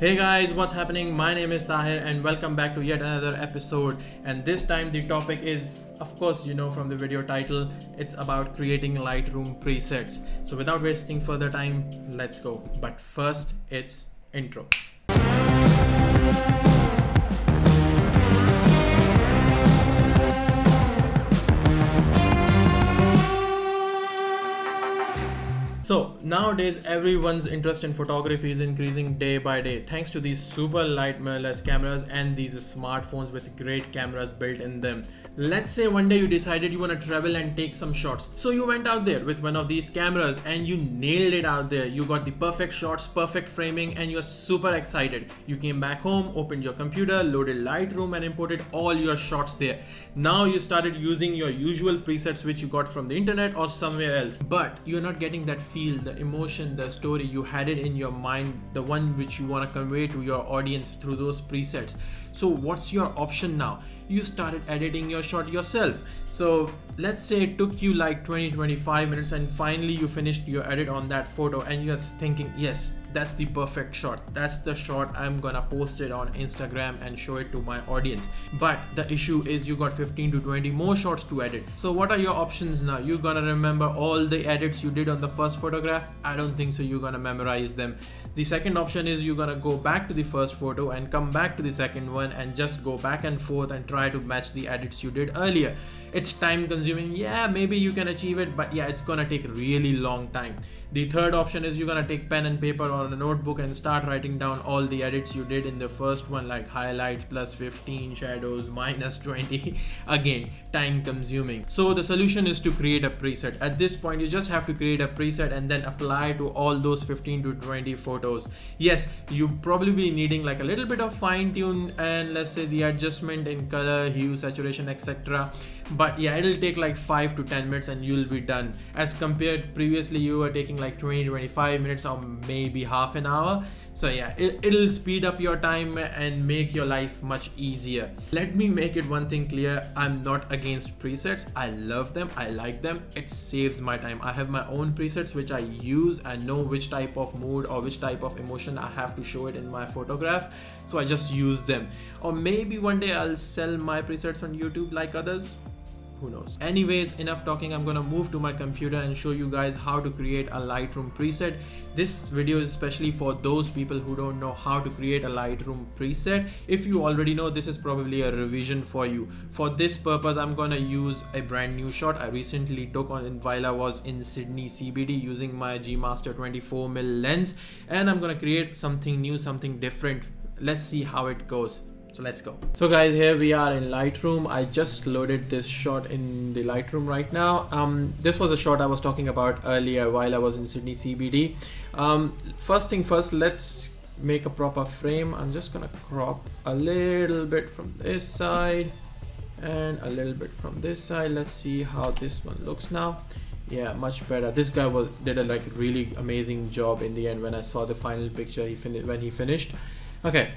Hey guys, what's happening? My name is Tahir and welcome back to yet another episode. And this time the topic is, of course, you know from the video title, it's about creating Lightroom presets. So without wasting further time, let's go. But first, it's intro. So nowadays, everyone's interest in photography is increasing day by day thanks to these super light mirrorless cameras and these smartphones with great cameras built in them. Let's say one day you decided you want to travel and take some shots. So you went out there with one of these cameras and you nailed it out there. You got the perfect shots, perfect framing, and you're super excited. You came back home, opened your computer, loaded Lightroom and imported all your shots there. Now you started using your usual presets which you got from the internet or somewhere else, but you're not getting that feeling, the emotion, the story you had it in your mind, the one which you want to convey to your audience through those presets. So what's your option now? You started editing your shot yourself. So let's say it took you like 20-25 minutes and finally you finished your edit on that photo and you're thinking, yes, that's the perfect shot. That's the shot I'm gonna post it on Instagram and show it to my audience. But the issue is you got 15 to 20 more shots to edit. So what are your options now? You're gonna remember all the edits you did on the first photograph? I don't think so. You're gonna memorize them. The second option is you're gonna go back to the first photo and come back to the second one and just go back and forth and try to match the edits you did earlier. It's time consuming. Yeah, maybe you can achieve it, but yeah, it's gonna take really long time. The third option is you're gonna take pen and paper on a notebook and start writing down all the edits you did in the first one, like highlights +15, shadows -20. Again, time consuming. So the solution is to create a preset. At this point, you just have to create a preset and then apply to all those 15 to 20 photos. Yes, you probably be needing like a little bit of fine tune and let's say the adjustment in color, hue, saturation, etc. But yeah, it'll take like 5 to 10 minutes and you'll be done, as compared previously you were taking like 20-25 minutes or maybe half an hour. So yeah, it'll speed up your time and make your life much easier. Let me make it one thing clear, I'm not against presets. I love them, I like them, it saves my time. I have my own presets which I use. I know which type of mood or which type of emotion I have to show it in my photograph, so I just use them. Or maybe one day I'll sell my presets on YouTube like others. Who knows? Anyways, enough talking. I'm gonna move to my computer and show you guys how to create a Lightroom preset. This video is especially for those people who don't know how to create a Lightroom preset. If you already know, this is probably a revision for you. For this purpose, I'm gonna use a brand new shot I recently took on while I was in Sydney CBD using my G Master 24mm lens, and I'm gonna create something new, something different. Let's see how it goes. So let's go. So guys, here we are in Lightroom. I just loaded this shot in the Lightroom right now. This was a shot I was talking about earlier while I was in Sydney CBD. First thing first, let's make a proper frame. I'm just gonna crop a little bit from this side and a little bit from this side. Let's see how this one looks now. Yeah, much better. This guy did a like really amazing job in the end. When I saw the final picture, when he finished. Okay.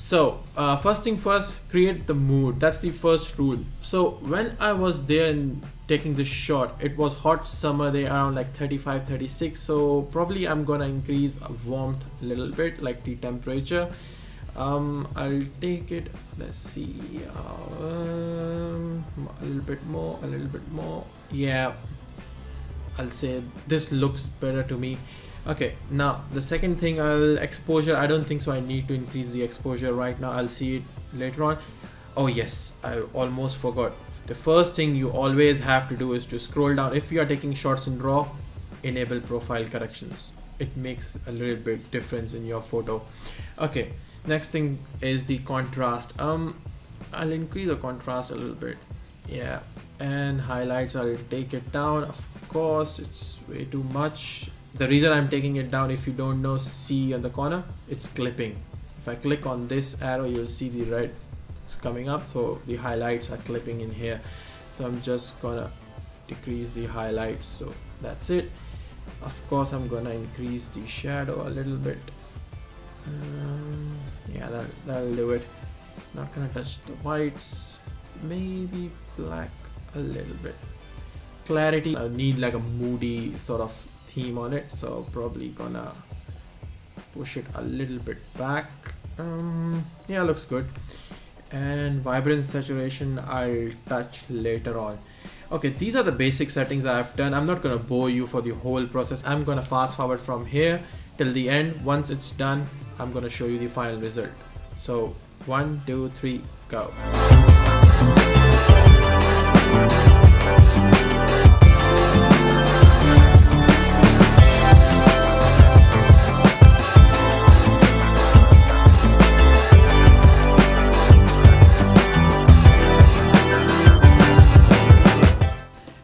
So first thing first, create the mood. That's the first rule. So when I was there and taking this shot, it was hot summer day, around like 35-36, so probably I'm gonna increase warmth a little bit, like the temperature. I'll take it, let's see, a little bit more, a little bit more. Yeah, I'll say this looks better to me. Okay, now the second thing, exposure. I don't think so I need to increase the exposure right now. I'll see it later on. Oh yes, I almost forgot. The first thing you always have to do is to scroll down. If you are taking shots in RAW, enable profile corrections. It makes a little bit difference in your photo. Okay, next thing is the contrast. I'll increase the contrast a little bit. Yeah, and highlights, I'll take it down. Of course, it's way too much. The reason I'm taking it down, if you don't know, see on the corner, it's clipping. If I click on this arrow, you'll see the red is coming up, so the highlights are clipping in here. So I'm just gonna decrease the highlights, so that's it. Of course, I'm gonna increase the shadow a little bit. Yeah, that'll do it. Not gonna touch the whites, maybe black a little bit. Clarity, I need like a moody sort of theme on it, so probably gonna push it a little bit back. Yeah, looks good. And vibrance, saturation, I'll touch later on. Okay, these are the basic settings I've done. I'm not gonna bore you for the whole process. I'm gonna fast forward from here till the end. Once it's done, I'm gonna show you the final result. So 1, 2, 3, go.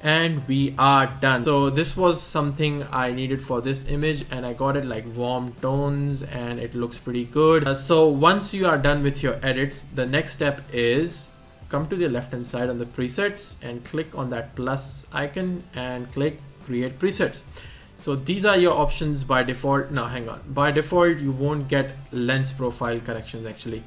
And we are done. So this was something I needed for this image, and I got it like warm tones, and it looks pretty good. So once you are done with your edits, the next step is come to the left hand side on the presets and click on that plus icon and click create presets. So these are your options by default. Now hang on, by default you won't get lens profile corrections actually.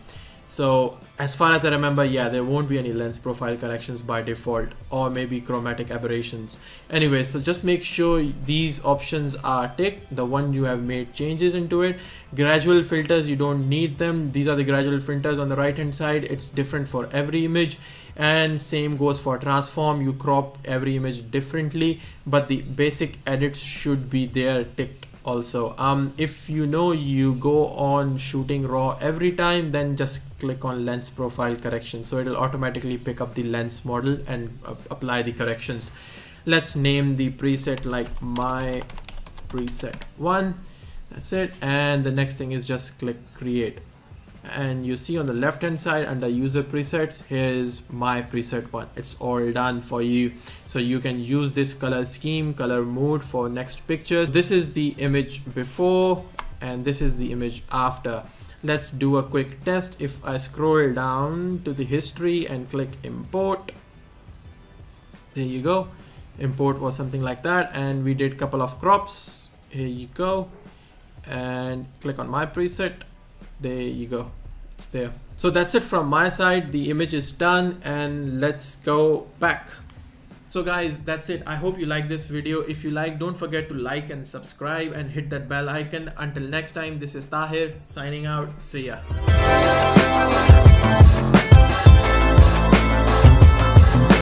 So as far as I remember, yeah, there won't be any lens profile corrections by default, or maybe chromatic aberrations. Anyway, so just make sure these options are ticked, the one you have made changes into it. Gradual filters, you don't need them. These are the gradual filters on the right hand side. It's different for every image, and same goes for transform. You crop every image differently, but the basic edits should be there ticked. Also, if you know you go on shooting raw every time, then just click on lens profile correction. So it'll automatically pick up the lens model and apply the corrections. Let's name the preset like my preset 1. That's it. And the next thing is just click create. And you see on the left hand side under user presets, here's my preset 1. It's all done for you, so you can use this color scheme, color mood for next pictures. This is the image before and this is the image after. Let's do a quick test. If I scroll down to the history and click import, there you go, import was something like that, and we did couple of crops. Here you go, and click on my preset. There you go, it's there. So that's it from my side. The image is done, and let's go back. So guys, that's it. I hope you like this video. If you like, don't forget to like and subscribe and hit that bell icon. Until next time, this is Tahir signing out. See ya.